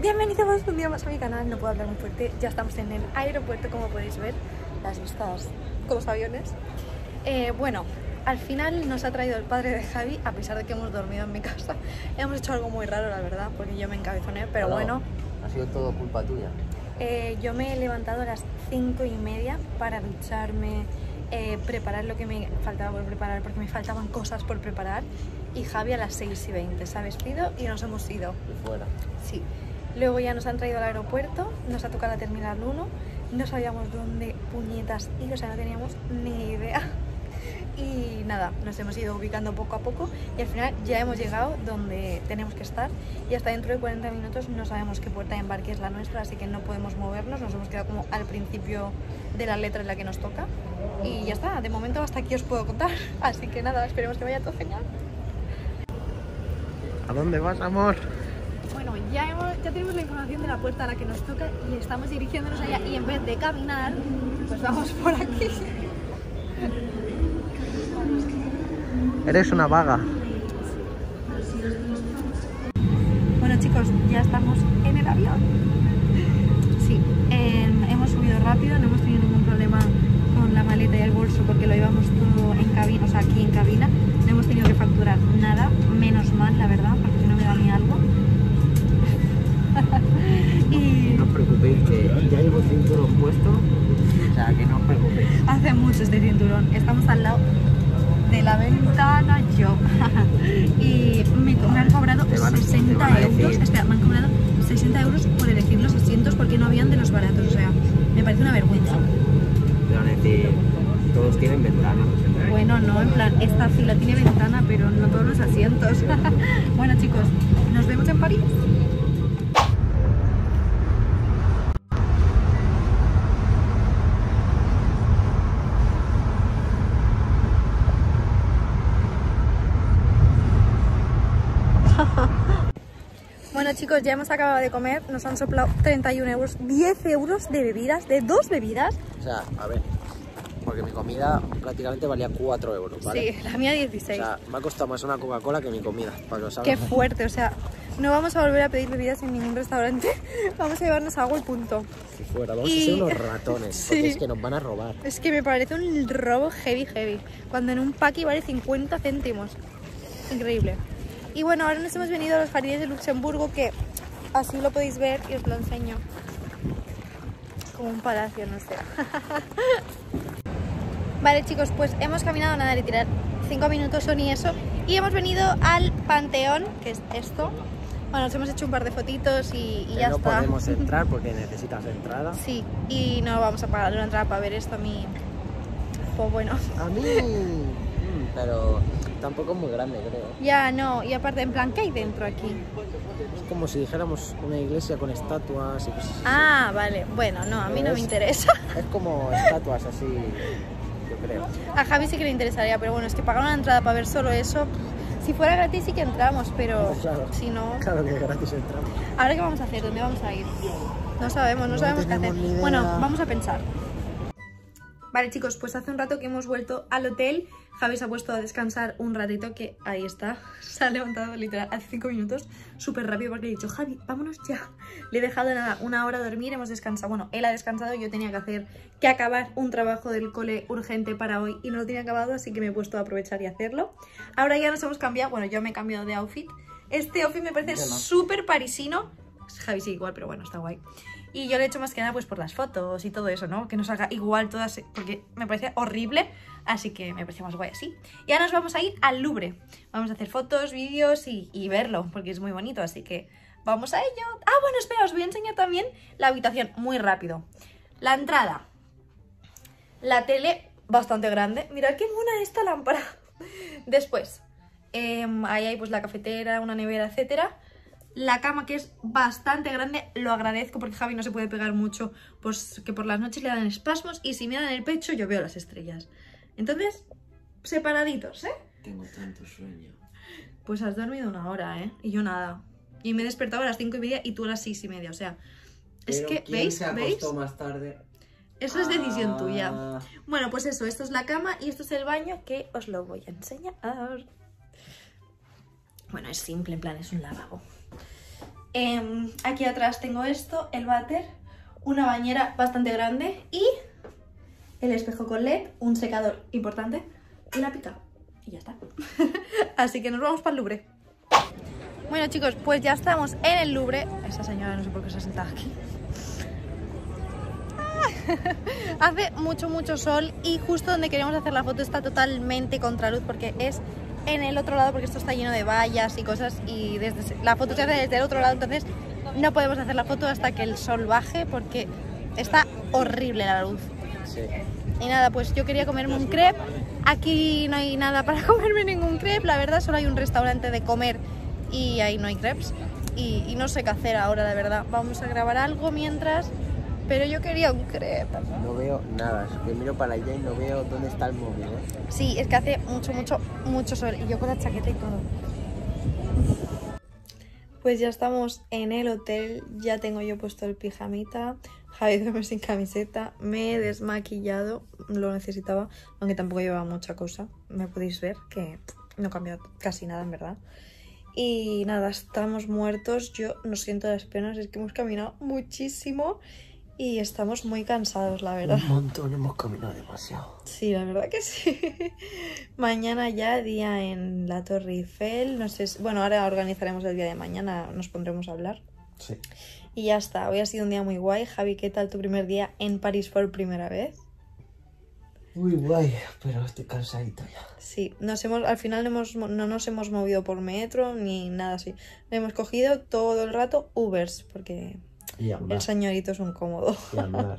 Bienvenidos un día más a mi canal. No puedo hablar muy fuerte, ya estamos en el aeropuerto, como podéis ver, las vistas con los aviones. Bueno, al final nos ha traído el padre de Javi, a pesar de que hemos dormido en mi casa. Hemos hecho algo muy raro, la verdad, porque yo me encabezoné, pero hola, bueno. Ha sido todo culpa tuya. Yo me he levantado a las 5:30 para ducharme, preparar lo que me faltaba por preparar, porque me faltaban cosas por preparar. Y Javi a las 6:20 se ha vestido y nos hemos ido. Y fuera. Sí. Luego ya nos han traído al aeropuerto, nos ha tocado la Terminal 1, no sabíamos dónde puñetas ir, o sea, no teníamos ni idea. Y nada, nos hemos ido ubicando poco a poco y al final ya hemos llegado donde tenemos que estar. Y hasta dentro de 40 minutos no sabemos qué puerta de embarque es la nuestra, así que no podemos movernos, nos hemos quedado como al principio de la letra en la que nos toca. Y ya está, de momento hasta aquí os puedo contar, así que nada, esperemos que vaya todo genial. ¿A dónde vas, amor? Bueno, ya tenemos la información de la puerta a la que nos toca y estamos dirigiéndonos allá, y en vez de caminar, pues vamos por aquí. Eres una vaga. Bueno, chicos, ya estamos en el avión. Sí, hemos subido rápido, no hemos tenido ningún problema con la maleta y el bolso porque lo llevamos todo en cabina, o sea, aquí en cabina. No hemos tenido que facturar nada, menos mal, la verdad, porque si no me da ni algo. Y no os preocupéis, que ya llevo cinturón puesto, o sea que no os preocupéis. Hace mucho este cinturón, estamos al lado de la ventana yo. Y me han cobrado 60 euros, espera, me han cobrado 60 euros por elegir los asientos porque no habían de los baratos, o sea, me parece una vergüenza. Pero en este, todos tienen ventana. Bueno, no, en plan, esta fila tiene ventana, pero no todos los asientos. Bueno, chicos, nos vemos en París. Bueno, chicos, ya hemos acabado de comer, nos han soplado 31 euros, 10 euros de bebidas, de dos bebidas. O sea, a ver, porque mi comida prácticamente valía 4 euros, ¿vale? Sí, la mía 16. O sea, me ha costado más una Coca-Cola que mi comida, para que lo sabes. Qué fuerte, o sea, no vamos a volver a pedir bebidas en ningún restaurante, vamos a llevarnos algo y punto. Si fuera, vamos a ser unos ratones, sí, porque es que nos van a robar. Es que me parece un robo heavy, heavy, cuando en un paqui vale 50 céntimos. Increíble. Y bueno, ahora nos hemos venido a los jardines de Luxemburgo, que así lo podéis ver y os lo enseño. Como un palacio, no sé. Vale, chicos, pues hemos caminado nada de tirar 5 minutos o ni eso. Y hemos venido al Panteón, que es esto. Bueno, nos hemos hecho un par de fotitos y ya no está. No podemos entrar porque necesitas entrada. Sí, y no vamos a pagar una entrada para ver esto a mí. Pues bueno. A mí, pero... tampoco es muy grande, creo. Ya, no, y aparte, en plan, ¿qué hay dentro aquí? Es como si dijéramos una iglesia con estatuas y cosas así. Ah, vale, bueno, no, a mí no me interesa. Es como estatuas así, yo creo. A Javi sí que le interesaría, pero bueno, es que pagar una entrada para ver solo eso... Si fuera gratis sí que entramos, pero no, claro, si no... Claro que gratis entramos. ¿Ahora qué vamos a hacer? ¿Dónde vamos a ir? No sabemos, no sabemos qué hacer. Bueno, vamos a pensar. Vale, chicos, pues hace un rato que hemos vuelto al hotel. Javi se ha puesto a descansar un ratito, que ahí está. Se ha levantado literal hace 5 minutos, súper rápido, porque le he dicho, Javi, vámonos ya. Le he dejado nada, una hora a dormir, hemos descansado. Bueno, él ha descansado, yo tenía que acabar un trabajo del cole urgente para hoy y no lo tenía acabado, así que me he puesto a aprovechar y hacerlo. Ahora ya nos hemos cambiado, bueno, yo me he cambiado de outfit. Este outfit me parece súper parisino. Javi sí, igual, pero bueno, está guay. Y yo lo he hecho más que nada pues por las fotos y todo eso, ¿no? Que nos haga igual todas, porque me parece horrible, así que me parece más guay así. Y ahora nos vamos a ir al Louvre. Vamos a hacer fotos, vídeos y verlo, porque es muy bonito, así que vamos a ello. Ah, bueno, espera, os voy a enseñar también la habitación, muy rápido. La entrada. La tele, bastante grande. Mirad qué mona esta lámpara. Después, ahí hay pues la cafetera, una nevera, etcétera. La cama, que es bastante grande, lo agradezco porque Javi no se puede pegar mucho, pues que por las noches le dan espasmos y si me dan el pecho yo veo las estrellas. Entonces, separaditos, ¿eh? Tengo tanto sueño. Pues has dormido una hora, ¿eh? Y yo nada. Y me he despertado a las 5:30 y tú a las 6:30, o sea... Pero es que, ¿quién ¿veis? Se acostó más tarde? Eso es decisión tuya. Bueno, pues eso, esto es la cama y esto es el baño que os lo voy a enseñar. Bueno, es simple, en plan, es un lavabo. Aquí atrás tengo esto, el váter, una bañera bastante grande y el espejo con LED, un secador importante, la pica y ya está. Así que nos vamos para el Louvre. Bueno chicos, pues ya estamos en el Louvre. Esa señora no sé por qué se ha sentado aquí. Hace mucho sol y justo donde queríamos hacer la foto está totalmente contraluz porque es en el otro lado, porque esto está lleno de vallas y cosas y desde, la foto se hace desde el otro lado, entonces no podemos hacer la foto hasta que el sol baje porque está horrible la luz. Sí. Y nada, pues yo quería comerme un crepe. Aquí no hay nada para comerme ningún crepe, la verdad, solo hay un restaurante de comer y ahí no hay crepes y no sé qué hacer ahora, la verdad. Vamos a grabar algo mientras, pero yo quería un crepe. No veo nada, me miro para allá y no veo dónde está el móvil, ¿eh? Sí, es que hace mucho sol y yo con la chaqueta y todo. Pues ya estamos en el hotel, ya tengo yo puesto el pijamita, Javi duerme sin camiseta, me he desmaquillado, lo necesitaba, aunque tampoco llevaba mucha cosa, me podéis ver que no he cambiado casi nada en verdad. Y nada, estamos muertos, yo no siento las penas, es que hemos caminado muchísimo. Y estamos muy cansados, la verdad. Un montón, hemos caminado demasiado. Sí, la verdad que sí. Mañana ya día en la Torre Eiffel. No sé si... Bueno, ahora organizaremos el día de mañana, nos pondremos a hablar. Sí. Y ya está, hoy ha sido un día muy guay. Javi, ¿qué tal tu primer día en París por primera vez? Muy guay, pero estoy cansadito ya. Sí, al final no nos hemos movido por metro ni nada así. Hemos cogido todo el rato Ubers, porque... el señorito es un cómodo. Y andar.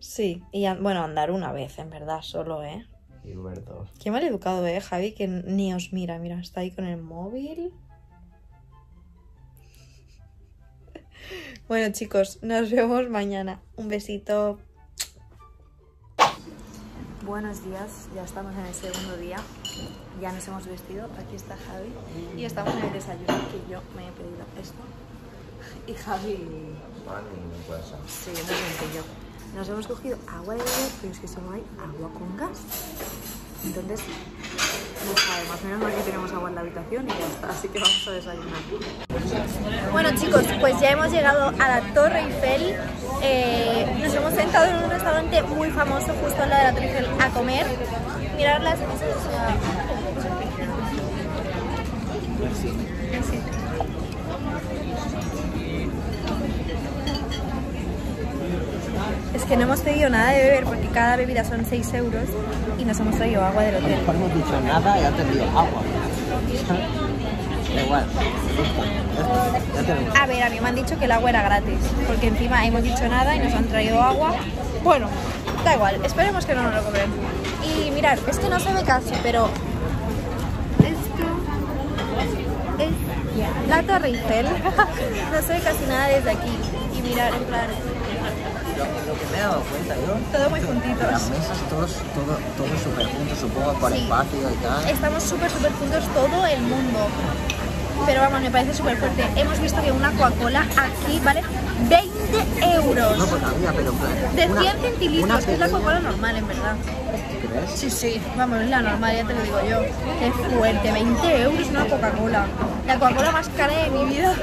Sí, y bueno, andar una vez, en verdad, solo, ¿eh? Y Uber dos. Qué mal educado, ¿eh, Javi? Que ni os mira, mira, está ahí con el móvil. Bueno, chicos, nos vemos mañana. Un besito. Buenos días, ya estamos en el segundo día. Ya nos hemos vestido, aquí está Javi. Y estamos en el desayuno, que yo me he pedido esto. Y Javi... Sí, no sé yo. Nos hemos cogido agua de gas, pero es que solo hay agua con gas. Entonces, no sabemos, menos mal que tenemos agua en la habitación y ya está. Así que vamos a desayunar. Bueno chicos, pues ya hemos llegado a la Torre Eiffel. Nos hemos sentado en un restaurante muy famoso justo al lado de la Torre Eiffel a comer. Mirad las cosas. Sí. Es que no hemos pedido nada de beber porque cada bebida son 6 euros y nos hemos traído agua del hotel. No hemos dicho nada y ha tenido agua. Da igual. A ver, a mí me han dicho que el agua era gratis porque encima hemos dicho nada y nos han traído agua. Bueno, da igual, esperemos que no nos lo cobren. Y mirad, es que no se ve casi, pero... Esto es la Torre Eiffel. No se ve casi nada desde aquí. Y mirad, en plan... Lo que me he dado cuenta yo... Todo muy juntitos. Las mesas todos súper juntos, supongo, por espacio y tal. Estamos súper juntos todo el mundo. Pero vamos, me parece súper fuerte. Hemos visto que una Coca-Cola aquí vale 20 euros. No, pues había, pero claro. De 100 centilitros, que es la Coca-Cola normal, en verdad. ¿Crees? Sí, vamos, es la normal, ya te lo digo yo. Qué fuerte, 20 euros una Coca-Cola. La Coca-Cola más cara de mi vida.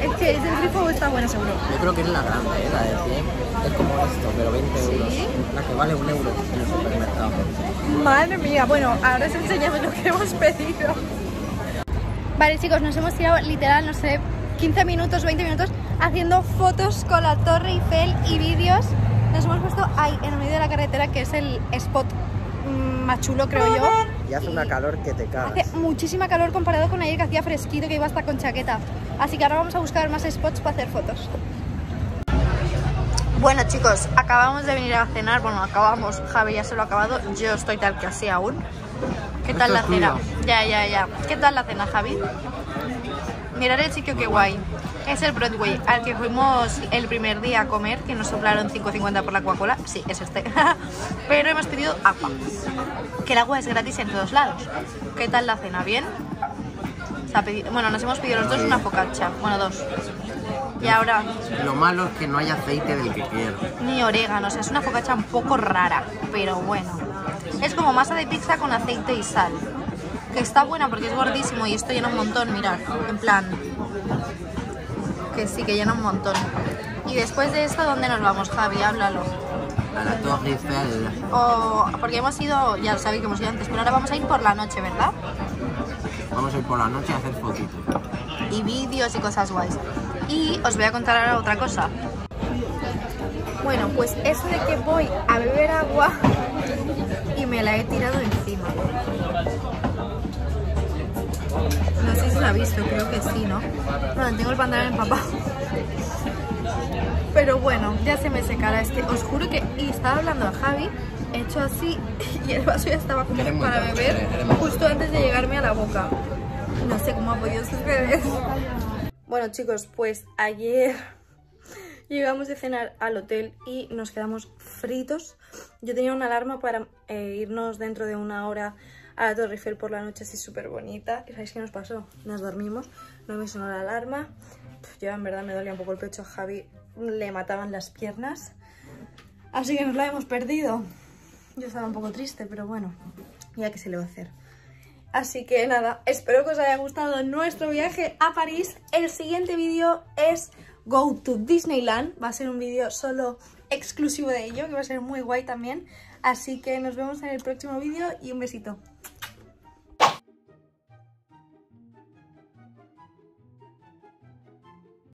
Es que el grifo está bueno, seguro. Yo creo que es la grande, la de 100. Es como esto, pero 20 euros. La que vale 1 euro en el supermercado. Madre mía, bueno, ahora os enseñamos lo que hemos pedido. Vale, chicos, nos hemos tirado literal, no sé, 15 minutos, 20 minutos haciendo fotos con la Torre Eiffel y vídeos. Nos hemos puesto ahí en el medio de la carretera, que es el spot más chulo, creo yo. Y hace una calor que te cagas. Hace muchísima calor comparado con ayer que hacía fresquito, que iba hasta con chaqueta. Así que ahora vamos a buscar más spots para hacer fotos. Bueno chicos, acabamos de venir a cenar. Bueno, acabamos, Javi ya se lo ha acabado. Yo estoy tal que así aún. ¿Qué tal la cena? Ya. ¿Qué tal la cena, Javi? Mirad el sitio, qué guay. Es el Broadway, al que fuimos el primer día a comer, que nos soplaron 5,50 por la Coca-Cola. Sí, es este. Pero hemos pedido agua, que el agua es gratis en todos lados. ¿Qué tal la cena? ¿Bien? Bueno, nos hemos pedido los dos una focaccia. Bueno, dos. Y ahora... Lo malo es que no hay aceite del que quiero. Ni orégano, o sea, es una focaccia un poco rara, pero bueno. Es como masa de pizza con aceite y sal. Que está buena porque es gordísimo y esto llena un montón, mirad. En plan... que sí, que llena un montón. Y después de eso, ¿dónde nos vamos, Javi? Háblalo. A la Torre Eiffel. Porque hemos ido, ya lo sabéis que hemos ido antes, pero ahora vamos a ir por la noche, ¿verdad? Vamos a ir por la noche a hacer fotitos. Y vídeos y cosas guays. Y os voy a contar ahora otra cosa. Bueno, pues eso de que voy a beber agua y me la he tirado encima. No sé si la ha visto, creo que sí, ¿no? Bueno, tengo el pantalón empapado. Pero bueno, ya se me secará. Es que os juro que... Y estaba hablando a Javi, he hecho así y el vaso ya estaba como para beber justo antes de llegarme a la boca. No sé cómo ha podido suceder. Bueno, chicos, pues ayer llegamos de cenar al hotel y nos quedamos fritos. Yo tenía una alarma para irnos dentro de una hora a la Torre Eiffel por la noche, así súper bonita. ¿Y sabéis qué nos pasó? Nos dormimos, no me sonó la alarma. Yo en verdad me dolía un poco el pecho, a Javi le mataban las piernas. Así que nos la hemos perdido. Yo estaba un poco triste, pero bueno, ya que se le va a hacer. Así que nada, espero que os haya gustado nuestro viaje a París. El siguiente vídeo es Go to Disneyland. Va a ser un vídeo solo exclusivo de ello, que va a ser muy guay también. Así que nos vemos en el próximo vídeo y un besito.